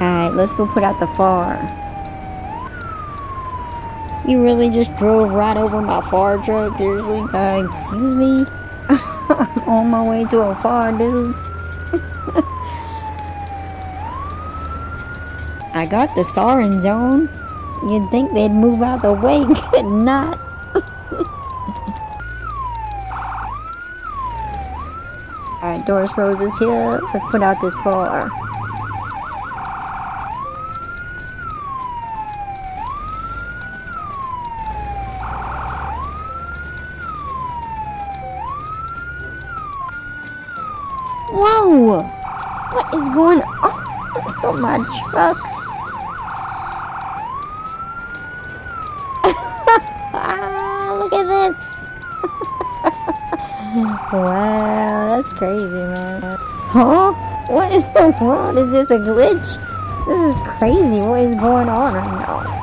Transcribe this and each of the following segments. Alright, let's go put out the fire. You really just drove right over my fire truck, seriously? Excuse me? I'm on my way to a fire, dude. I got the Sauron zone. You'd think they'd move out the way, could not. Alright, Doris Rose is here. Let's put out this fire. Whoa! What is going on? What's on my truck? Look at this! Wow, that's crazy, man. Huh? What in the world? Is this a glitch? This is crazy. What is going on right now?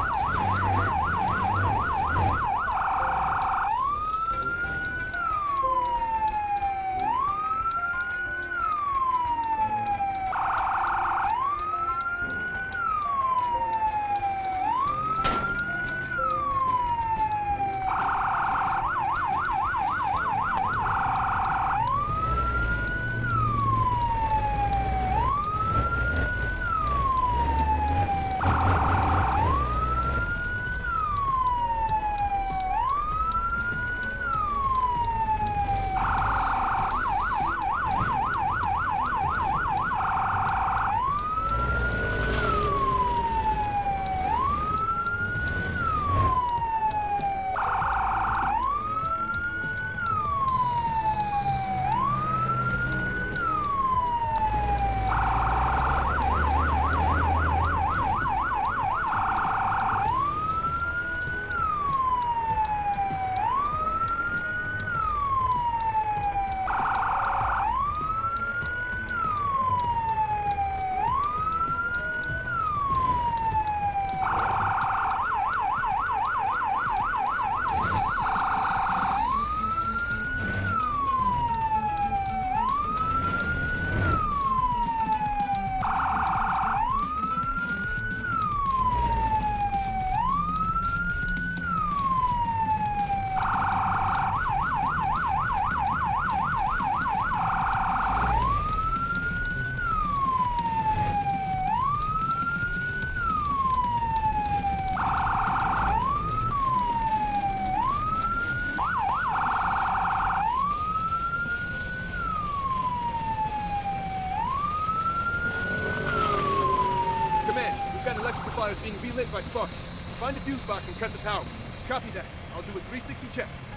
Being relit by sparks. Find a fuse box and cut the power. Copy that. I'll do a 360 check.